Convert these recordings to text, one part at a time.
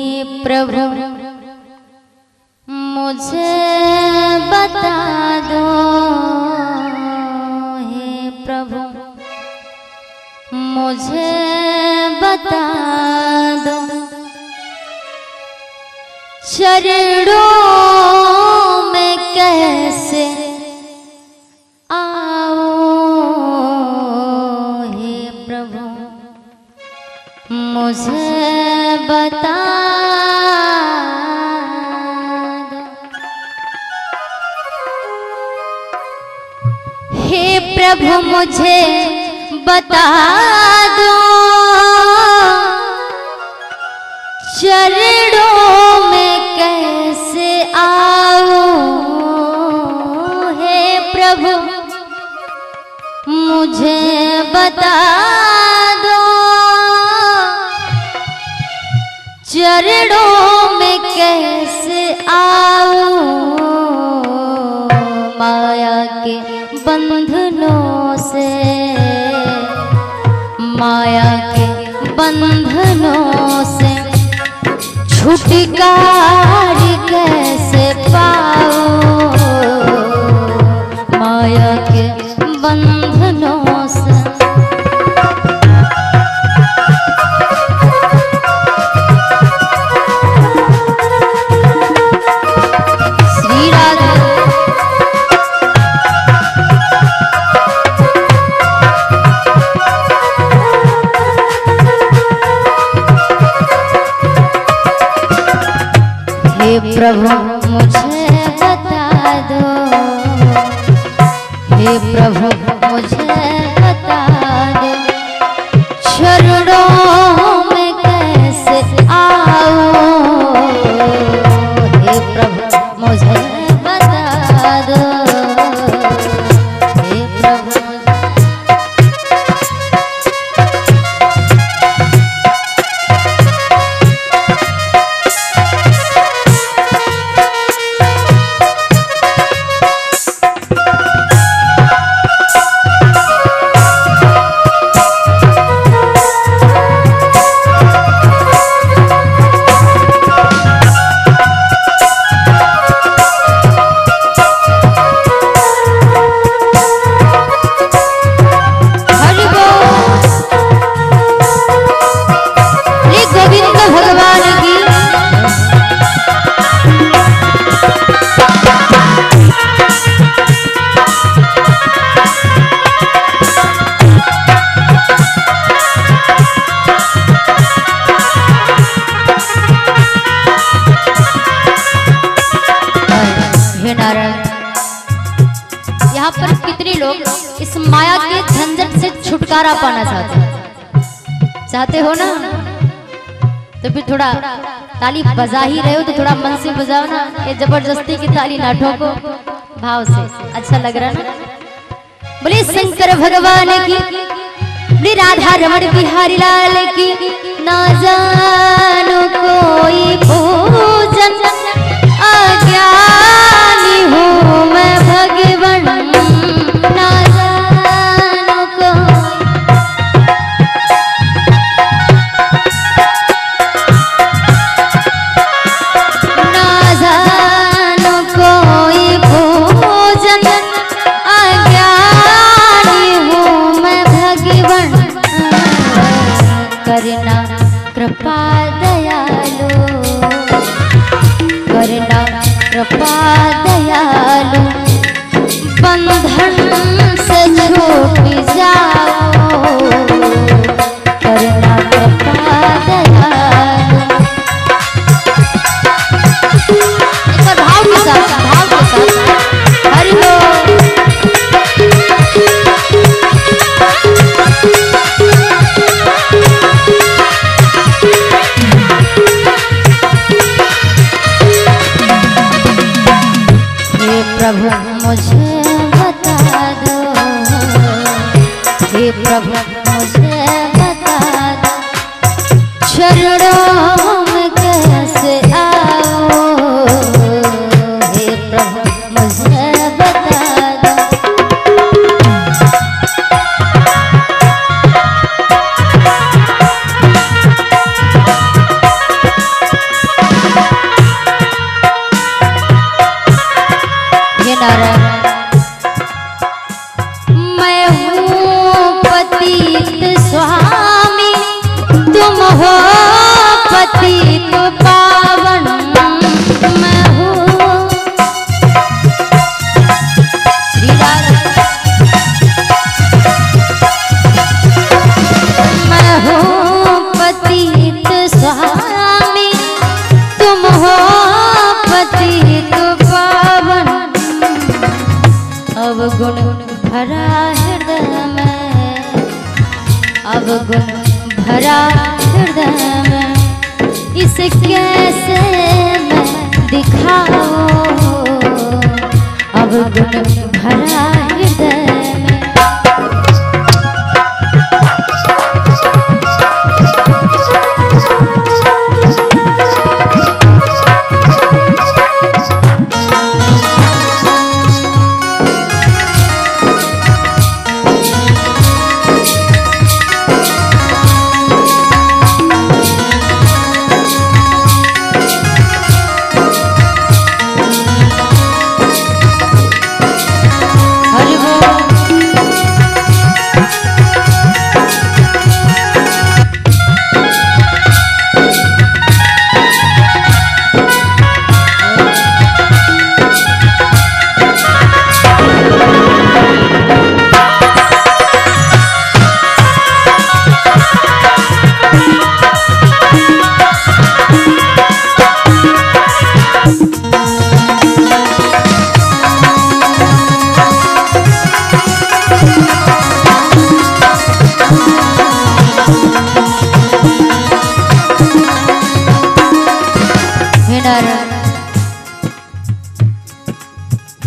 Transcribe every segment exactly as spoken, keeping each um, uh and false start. हे प्रभु मुझे बता दो, हे प्रभु मुझे बता दो चरणों में कैसे आओ, हे प्रभु मुझे बता दो। हे प्रभु मुझे बता दो चरणों में कैसे आओ, हे प्रभु मुझे बता दो चरणों में कैसे आओ। माया के बंधनों से, माया के बंधनों से छुटकारा कैसे पाओ, माया के बंधनों से। श्री राधे प्रभु मुझे बता दो, हे प्रभु मुझे बता दो चरणों में कैसे आओ, हे प्रभु मुझे बता दो, हे प्रभु। यहाँ पर कितने लोग इस माया के झंझट से छुटकारा पाना चाहते हैं, चाहते हो ना? तो फिर थोड़ा ताली बजा ही रहे हो तो थोड़ा मन से बजाओ ना, ये जबरदस्ती की ताली ना ठोको, भाव से। अच्छा लग रहा ना? बोले शंकर भगवान की, बोले राधा रमण बिहारी लाल की। ना जानो कोई भोजन अज्ञानी हूँ मैं भगवान, ना जानो को। ना जानो कोई भोजन अज्ञानी हूँ मैं भगवान, करना कृपा दया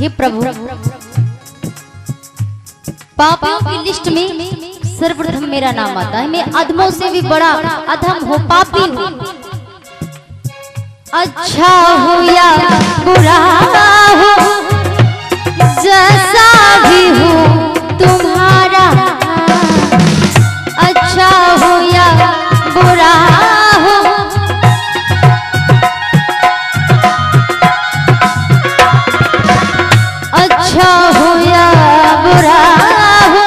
हे प्रभु, पापों की लिस्ट में सर्वप्रथम मेरा नाम आता है। मैं अधमों से भी बड़ा अधम हो, पापी हूँ। अच्छा हो या बुरा हो, जैसा भी हो तुम्हारा, अच्छा हो या बुरा हो, अच्छा हो या बुरा हो,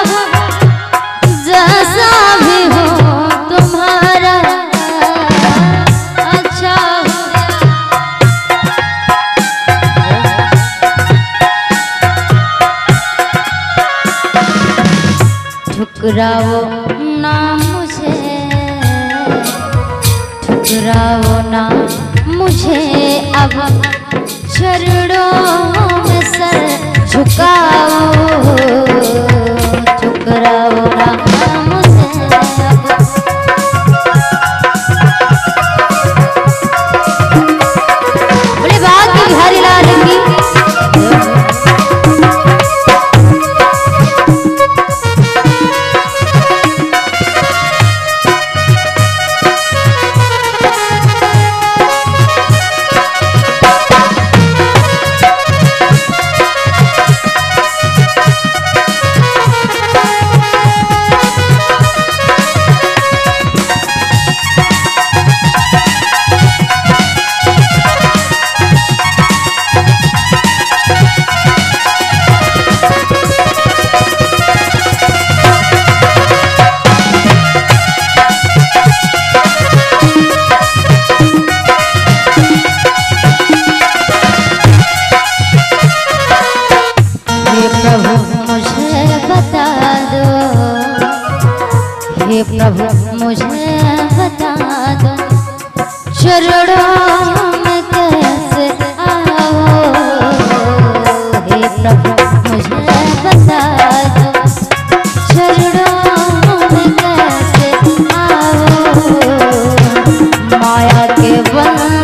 जैसा भी हो तुम्हारा, अच्छा हो या। ठुकराओ ना मुझे, ठुकराओ ना मुझे, अब चरणों में सर झुकाओ, ठुकराओ ना मुझे, बोले बाग बिहारी लाल की। माया के वन